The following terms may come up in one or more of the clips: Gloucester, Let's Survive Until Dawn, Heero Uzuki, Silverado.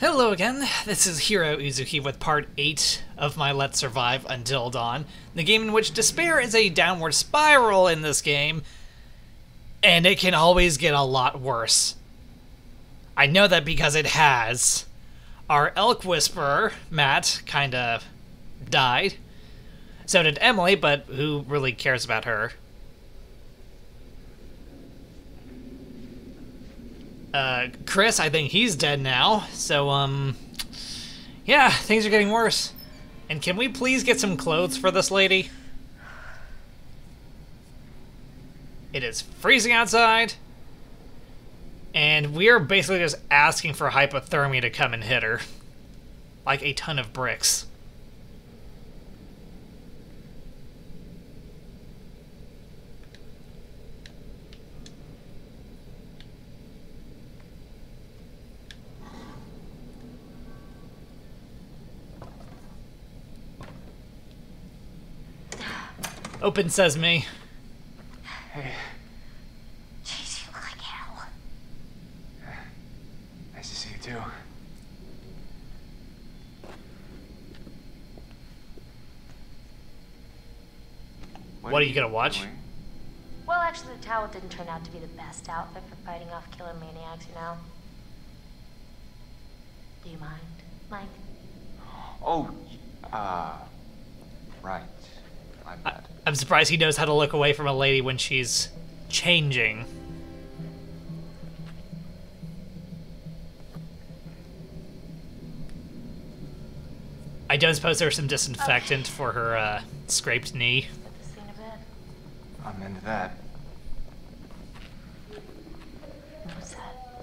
Hello again, this is Heero Uzuki with part 8 of my Let's Survive Until Dawn, the game in which despair is a downward spiral in this game, and it can always get a lot worse. I know that because it has. Our elk whisperer, Matt, kinda died. So did Emily, but who really cares about her? Chris, I think he's dead now, so, yeah, things are getting worse. And can we please get some clothes for this lady? It is freezing outside, and we're basically just asking for hypothermia to come and hit her. Like a ton of bricks. Open sesame. Jeez, you look like hell. Nice to see you too. What are you gonna watch? Well, actually, the towel didn't turn out to be the best outfit for fighting off killer maniacs, you know. Do you mind, Mike? Oh, right. I'm surprised he knows how to look away from a lady when she's changing. I don't suppose there's some disinfectant for her scraped knee. I'm into that. What's that?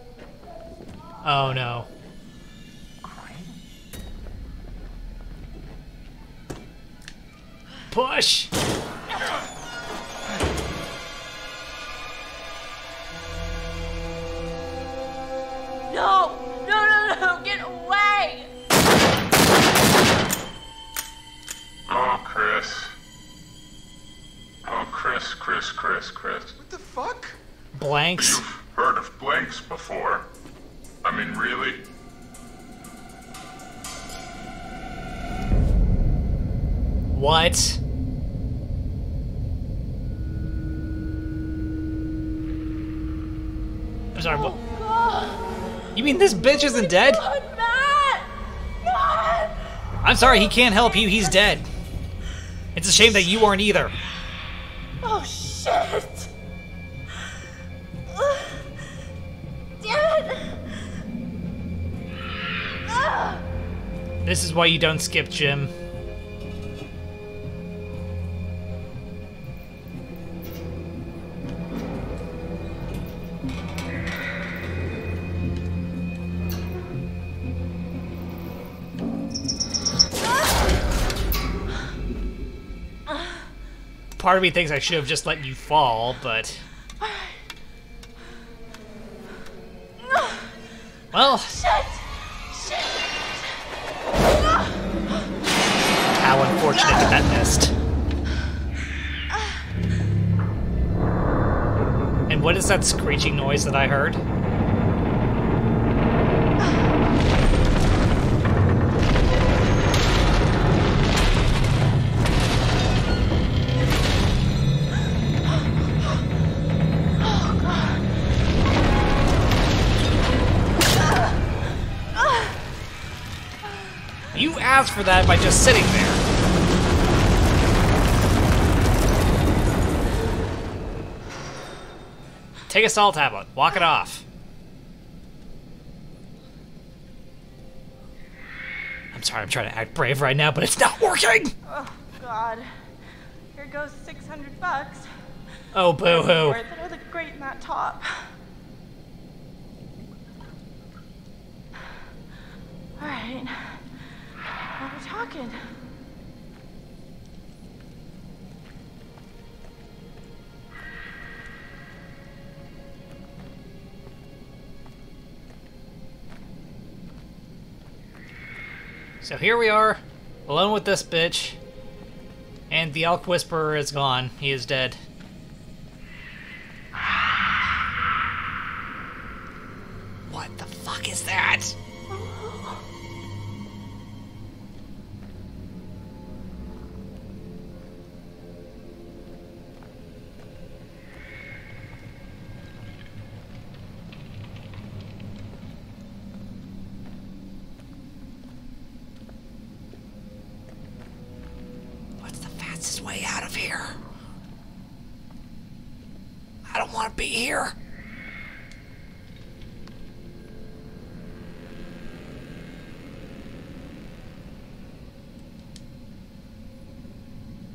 Oh no. Push! No! No, no, no! Get away! Oh, Chris. Oh, Chris. What the fuck? Blanks? You've heard of blanks before. I mean, really? What? I'm sorry, but you mean this bitch isn't dead? God, Matt! God! I'm sorry, he can't help you. He's dead. It's a shame that you aren't either. Oh shit! Damn it! This is why you don't skip, Jim. Part of me thinks I should have just let you fall, but... Well... Shit. How unfortunate that that missed. And what is that screeching noise that I heard? You asked for that by just sitting there. Take a salt tablet. Walk it off. I'm sorry, I'm trying to act brave right now, but it's not working! Oh, God. Here goes $600. Oh, boo-hoo. Worth it. I look great in that top. All right. What are we talking? So here we are, alone with this bitch, and the elk whisperer is gone. He is dead. What the fuck is that? What's the fastest way out of here? I don't want to be here.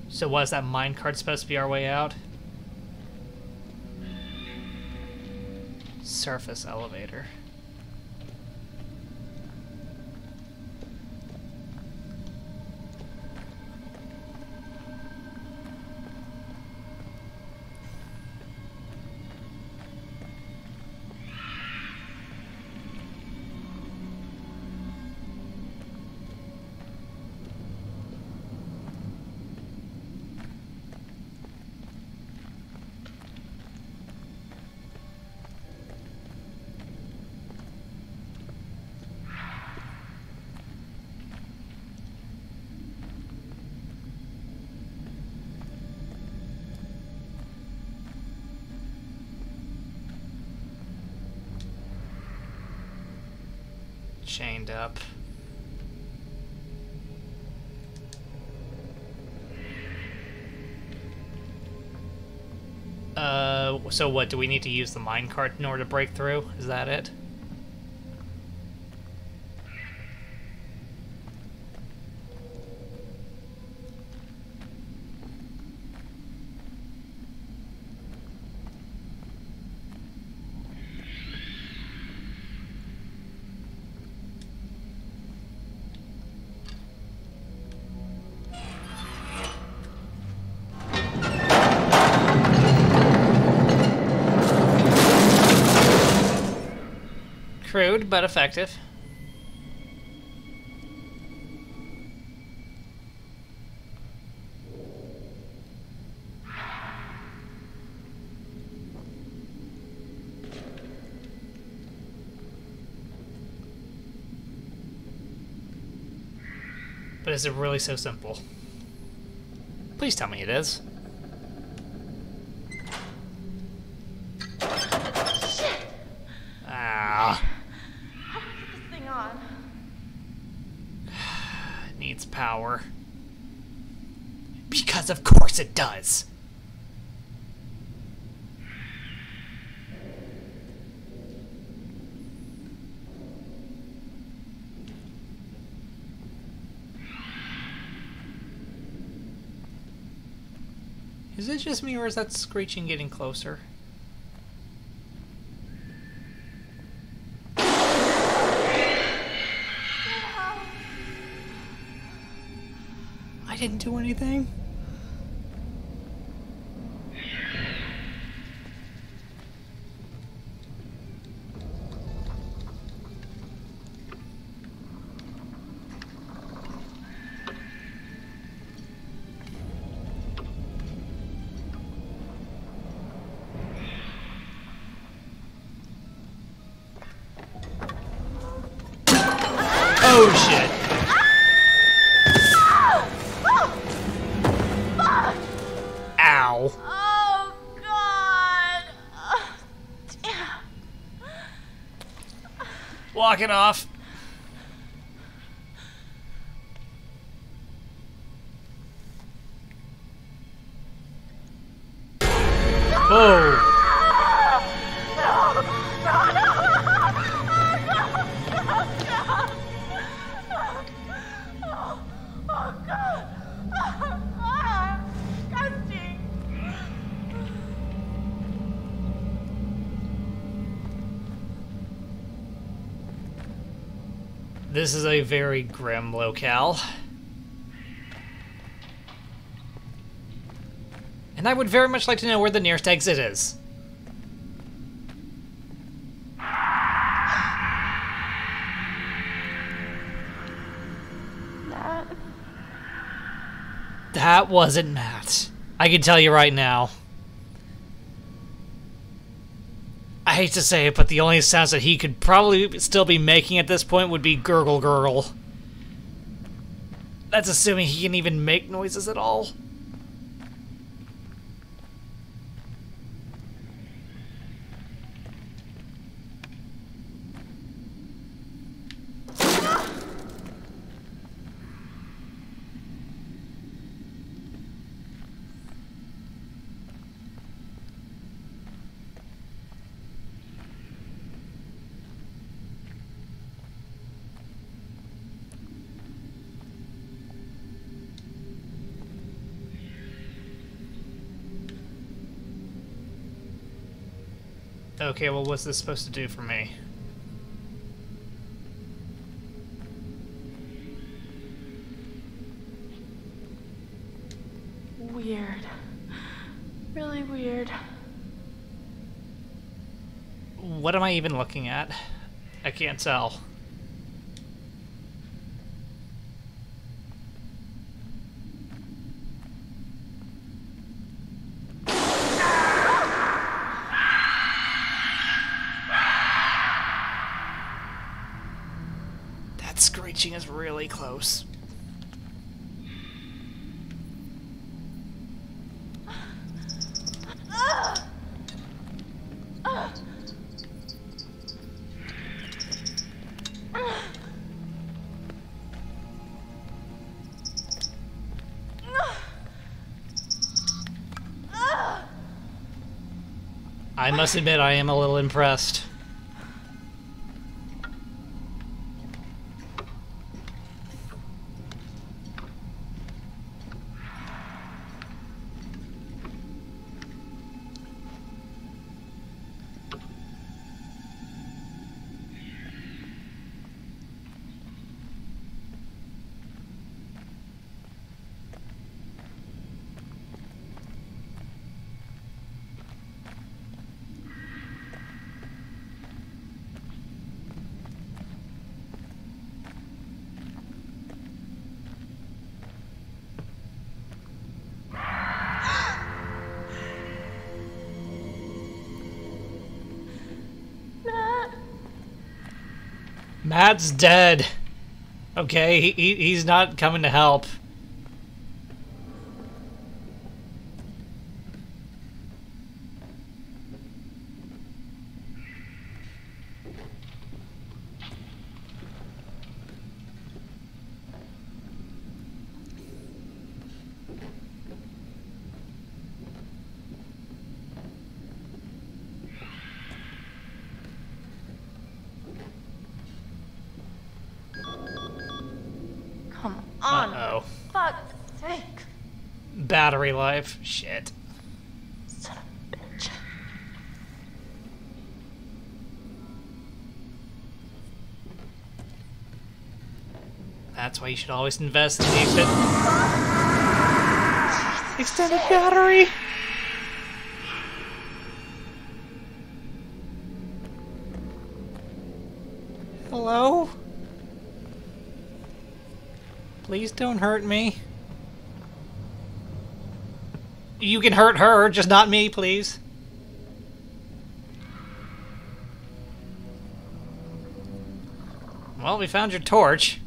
So was that minecart supposed to be our way out? Surface elevator. Chained up. So what, do we need to use the minecart in order to break through? Is that it? Rude, but effective. But is it really so simple? Please tell me it is. Power. Because of course it does. Is it just me or is that screeching getting closer? Didn't do anything. Oh shit. Walk it off. No! Oh! This is a very grim locale. And I would very much like to know where the nearest exit is. Matt. That wasn't Matt. I can tell you right now. I hate to say it, but the only sounds that he could probably still be making at this point would be gurgle gurgle. That's assuming he can even make noises at all. Okay, well, what's this supposed to do for me? Weird. Really weird. What am I even looking at? I can't tell. Screeching is really close. I must admit, I am a little impressed. Matt's dead. Okay, he's not coming to help. Battery life. Shit. Son of a bitch. That's why you should always invest in the extended battery. Hello? Please don't hurt me. You can hurt her, just not me, please. Well, we found your torch.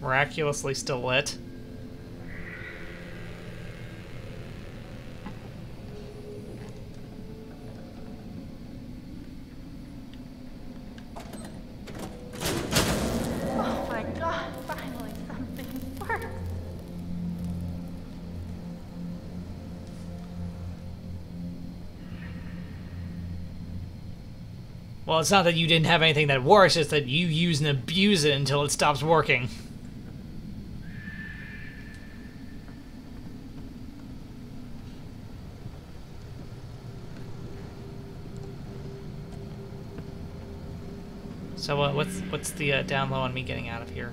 Miraculously still lit. Well, it's not that you didn't have anything that works, it's that you use and abuse it until it stops working. So what's the down low on me getting out of here?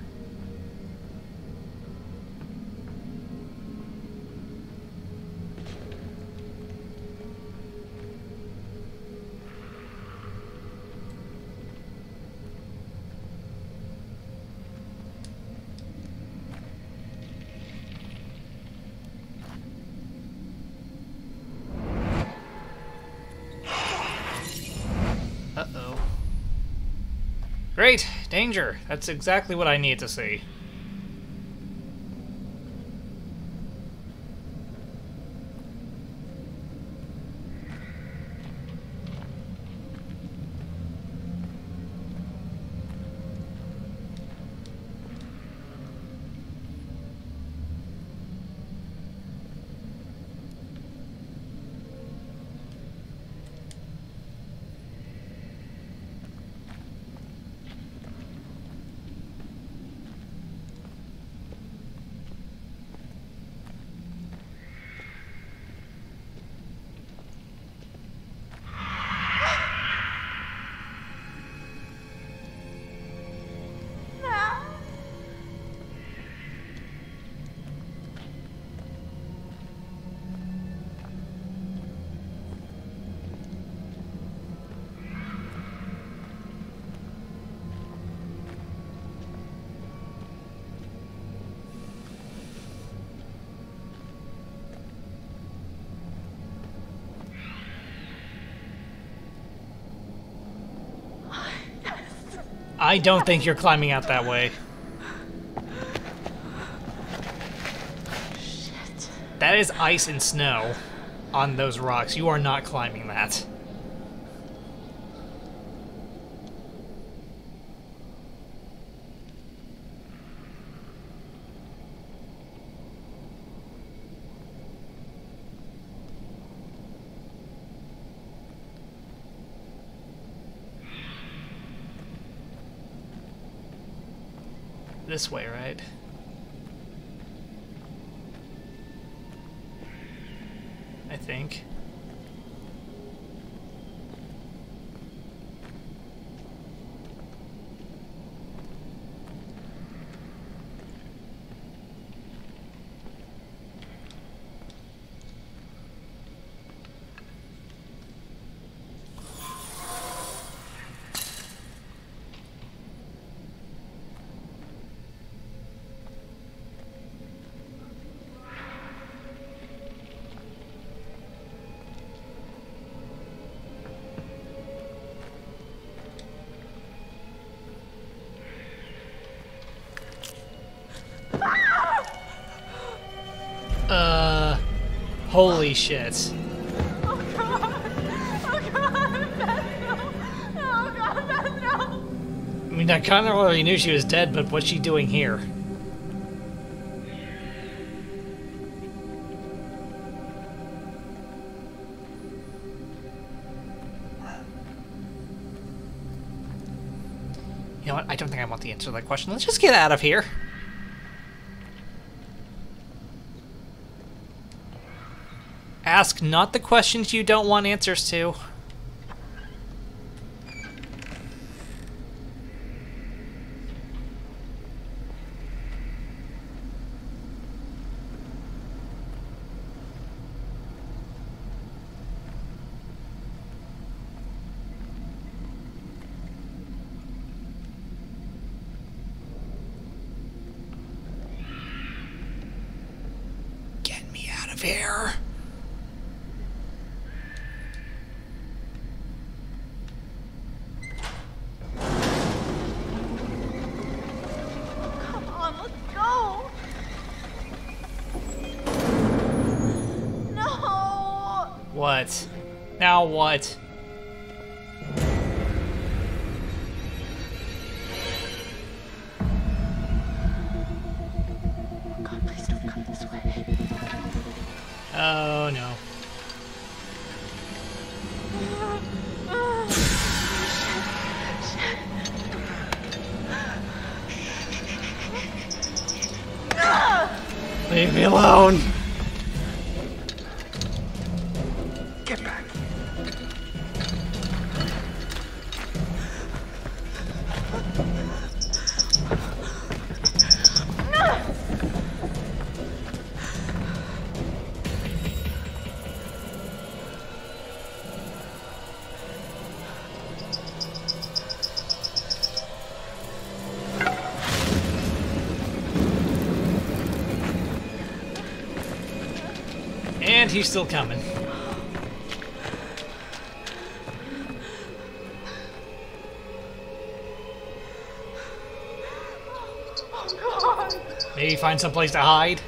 Great! Danger! That's exactly what I need to see. I don't think you're climbing out that way. Shit. That is ice and snow on those rocks. You are not climbing that. This way, right? I think. Holy shit. Oh god! Oh god! Beth, no! Oh god, Beth, no! I mean, I kind of already knew she was dead, but what's she doing here? You know what? I don't think I want the answer to that question. Let's just get out of here. Ask not the questions you don't want answers to. Get me out of here. What? Now what? God, please don't come this way. Oh no. Leave me alone. And he's still coming. Maybe find someplace to hide.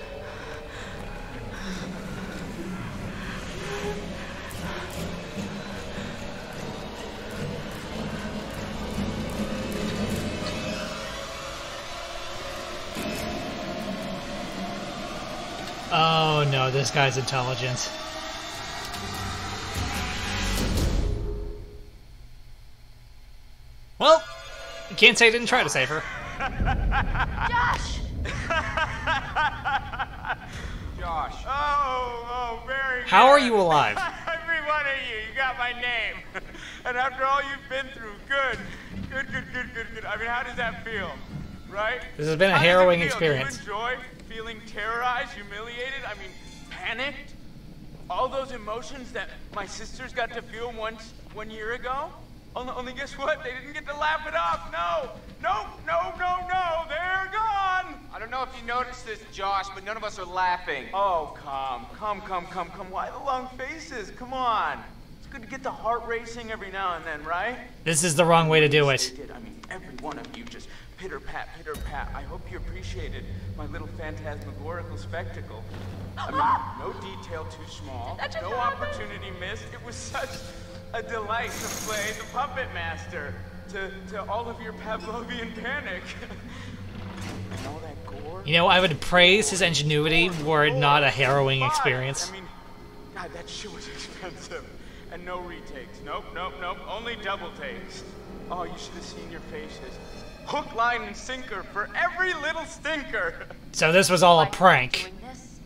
Oh no, this guy's intelligent. Well, I can't say I didn't try to save her. Josh! Josh. Oh, very good. How are you alive? Every one of you, you got my name. And after all you've been through, good. Good. I mean, how does that feel? Right? This has been a harrowing experience. Do you enjoy feeling terrorized, humiliated, I mean, panicked? All those emotions that my sisters got to feel once 1 year ago? Only guess what? They didn't get to laugh it off. No. They're gone. I don't know if you noticed this, Josh, but none of us are laughing. Oh, come. Why the long faces? Come on. It's good to get the heart racing every now and then, right? This is the wrong way to do it. I mean, every one of you just pitter-pat. I hope you appreciated my little phantasmagorical spectacle. I mean, no detail too small. No opportunity missed. It was such a delight to play the puppet master to all of your Pavlovian panic. And all that gore. You know, I would praise his ingenuity were it not a harrowing experience. I mean, God, that shit was expensive. And no retakes. Nope. Only double takes. Oh, you should have seen your faces. Hook, line, and sinker for every little stinker. So this was all a prank.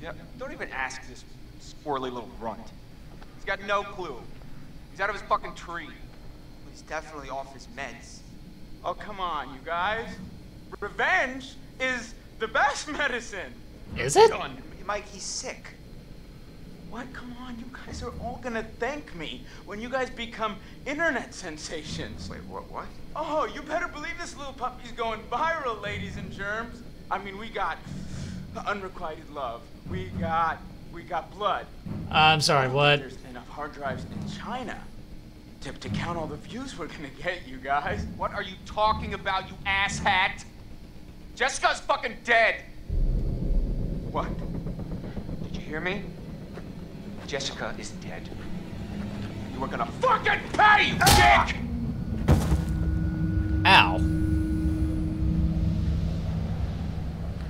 Yeah, don't even ask this squirrely little runt. He's got no clue. He's out of his fucking tree. He's definitely off his meds. Oh, come on, you guys. Revenge is the best medicine. Is it? Mike, he's sick. What? Come on, you guys are all gonna thank me when you guys become internet sensations. Wait, what? Oh, you better believe this little puppy's going viral, ladies and germs. I mean, we got unrequited love. We got blood. I'm sorry, what? There's enough hard drives in China to count all the views we're gonna get, you guys. What are you talking about, you asshat? Jessica's fucking dead. What? Did you hear me? Jessica is dead. You are gonna fucking pay, you dick! Ow.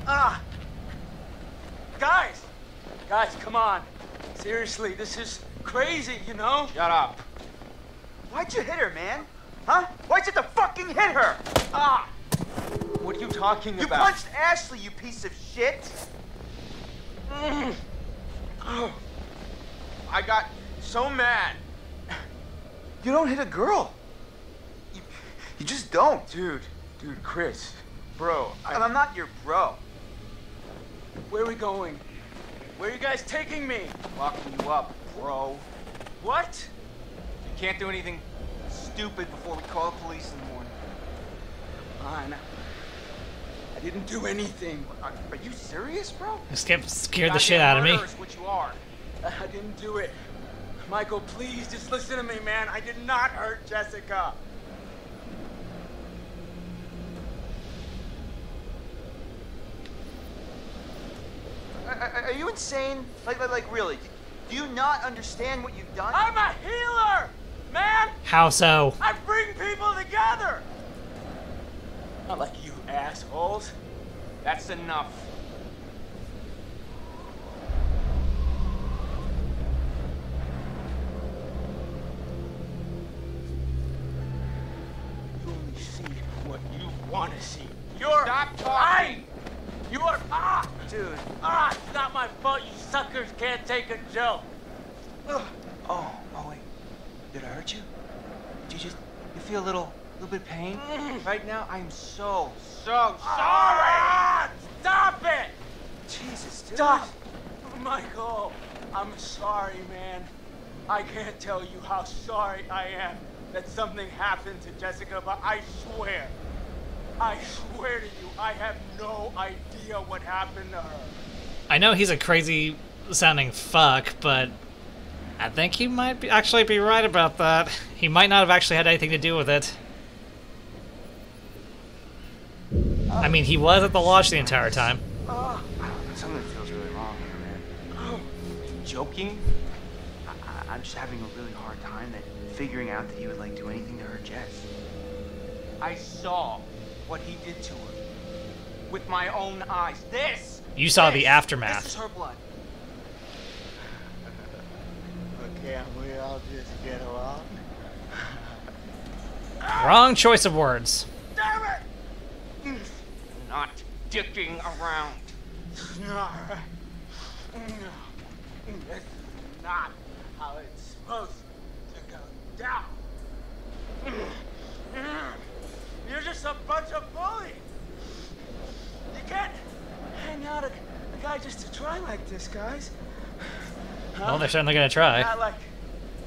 Ah! Guys, come on. Seriously, this is crazy, you know? Shut up. Why'd you hit her, man? Huh? Why'd you have to fucking hit her? Ah! What are you talking about? You punched Ashley, you piece of shit! Oh. I got so mad. You don't hit a girl. You just don't. Dude, Chris. Bro, And I'm not your bro. Where are we going? Where are you guys taking me? Locking you up, bro. What? You can't do anything stupid before we call the police in the morning. Come on. I didn't do anything. Are you serious, bro? This kid scared the shit out of me. Is what you are. I didn't do it. Michael, please, just listen to me, man. I did not hurt Jessica. Are you insane? Like, really? Do you not understand what you've done? I'm a healer, man! How so? I bring people together! Not like you assholes. That's enough. You only see what you want to see. You're... Stop talking! You are... Ah! Dude. Ah, it's not my fault you suckers can't take a joke. Ugh. Oh, wait. Did I hurt you? Did you just... You feel a little bit of pain? Right now, I am so sorry! Ah, stop it! Jesus, dude. Stop! Michael, I'm sorry, man. I can't tell you how sorry I am that something happened to Jessica, but I swear to you, I have no idea what happened to her. I know he's a crazy sounding fuck, but I think he might actually be right about that. He might not have actually had anything to do with it. I mean, he was at the lodge the entire time. Something feels really wrong here, man. Oh. Joking? I'm just having a really hard time figuring out that he would like do anything to hurt Jess. I saw what he did to her with my own eyes. You saw the aftermath. This is her blood. But can't we all just get along? Wrong choice of words. Damn it! Not dicking around. No, this is not how it's supposed to go down. You're just a bunch of bullies. You can't hang out a guy just to try like this, guys. Well, they're certainly gonna try.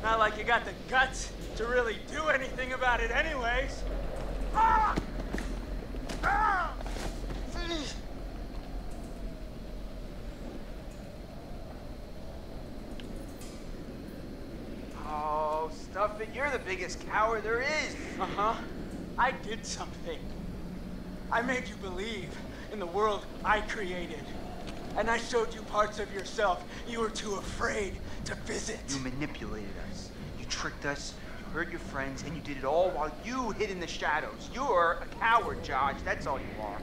Not like you got the guts to really do anything about it, anyways. Ah! Ah! Oh, stuff it! You're the biggest coward there is. I did something. I made you believe in the world I created. And I showed you parts of yourself you were too afraid to visit. You manipulated us. You tricked us. You hurt your friends. And you did it all while you hid in the shadows. You're a coward, Josh. That's all you are.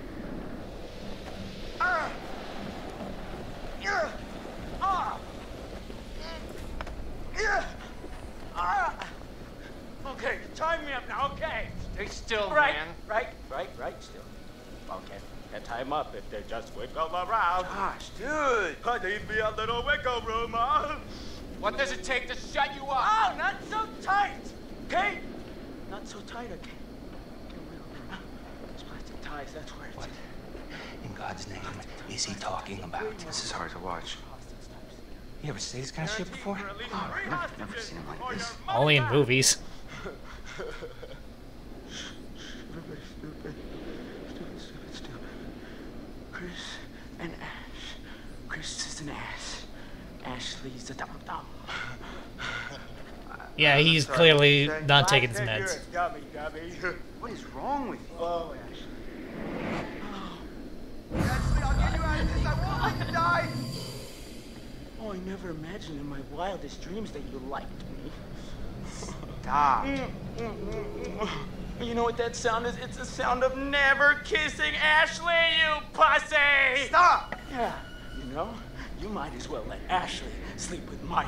Okay, time me up now, okay? Stay still, right, man. Right, still. Okay. Can tie him up if they just wiggle around. Gosh, dude. Could leave me a little wiggle room, huh? What does it take to shut you up? Oh, not so tight, okay? Not so tight, okay? There's plastic ties, that's where it's... What in God's name is he talking about? This is hard to watch. You ever see this kind of shit before? Oh, I've never seen him like this. Only in movies. Stupid. Chris and Ash. Chris is an ass. Ashley's a dum-dum. Yeah, he's clearly not taking his meds. What is wrong with you? Oh, Ashley. Ashley, I'll get you out of this. I won't let you die. Oh, I never imagined in my wildest dreams that you liked me. Stop. You know what that sound is? It's the sound of never kissing Ashley, you pussy! Stop! Yeah, you know, you might as well let Ashley sleep with Mike.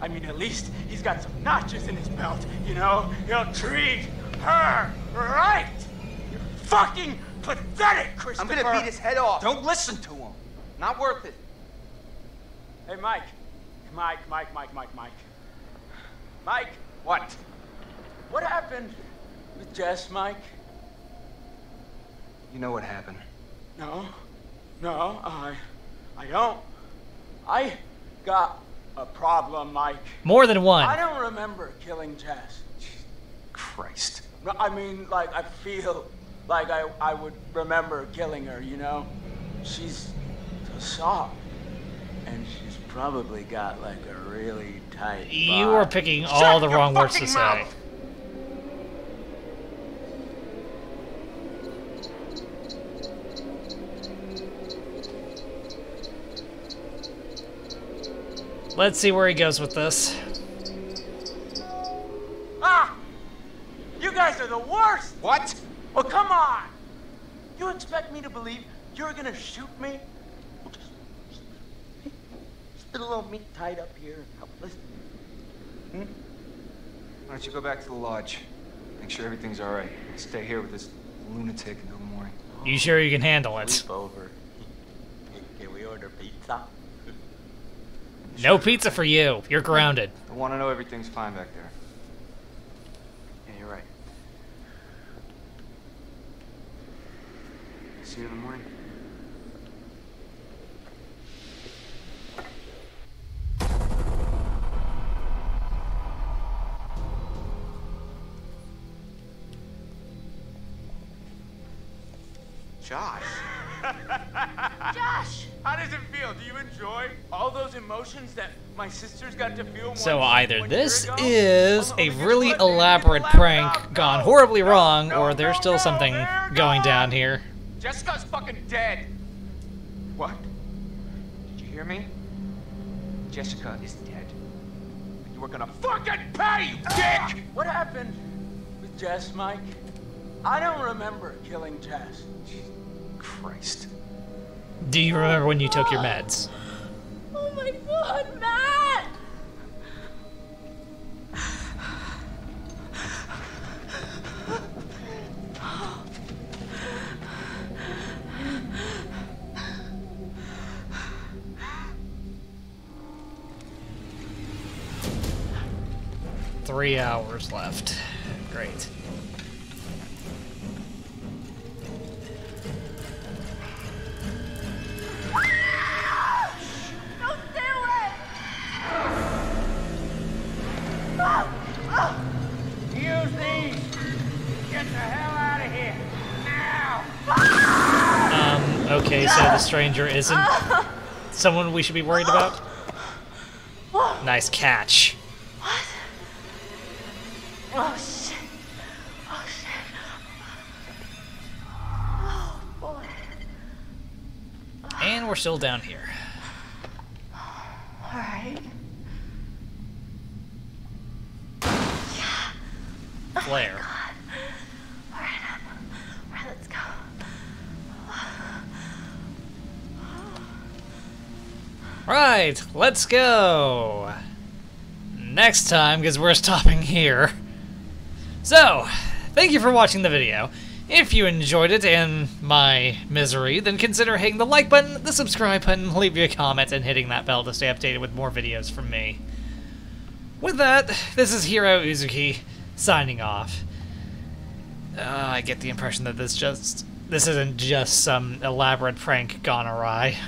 I mean, at least he's got some notches in his belt, you know? He'll treat her right! You're fucking pathetic, Christopher! I'm gonna beat his head off. Don't listen to him. Not worth it. Hey, Mike. Mike! What? What happened? With Jess, Mike? You know what happened? No, I don't. I got a problem, Mike. More than one. I don't remember killing Jess. Christ. I mean, like, I feel like I would remember killing her, you know? She's so soft. And she's probably got, like, a really tight body. You are picking all the wrong words to say. Let's see where he goes with this. Ah! You guys are the worst! What? Well, come on! You expect me to believe you're gonna shoot me? Just a little meat tied up here and helpless. Hmm? Why don't you go back to the lodge? Make sure everything's all right. Stay here with this lunatic until morning. You sure you can handle it? Sleep over. Can we order pizza? No pizza for you. You're grounded. I want to know everything's fine back there. Yeah, you're right. See you in the morning. Josh. Josh! How does it feel? Do you enjoy all those emotions that my sisters got to feel? So either this is a really elaborate prank gone horribly wrong, or there's still something going down here. Jessica's fucking dead. What? Did you hear me? Jessica is dead. You were gonna fucking pay, you dick! What happened with Jess, Mike? I don't remember killing Jess. Christ. Do you remember when you took your meds? Oh my God, Matt! Three hours left. Great. Okay, so the stranger isn't someone we should be worried about? Nice catch. What? Oh, shit. Oh, shit. Oh, boy. And we're still down here. All right. Yeah. Flare. Oh, right, let's go next time, because we're stopping here. So, thank you for watching the video. If you enjoyed it and my misery, then consider hitting the like button, the subscribe button, leave your comment, and hitting that bell to stay updated with more videos from me. With that, this is Heero Uzuki, signing off. I get the impression that this isn't just some elaborate prank gone awry.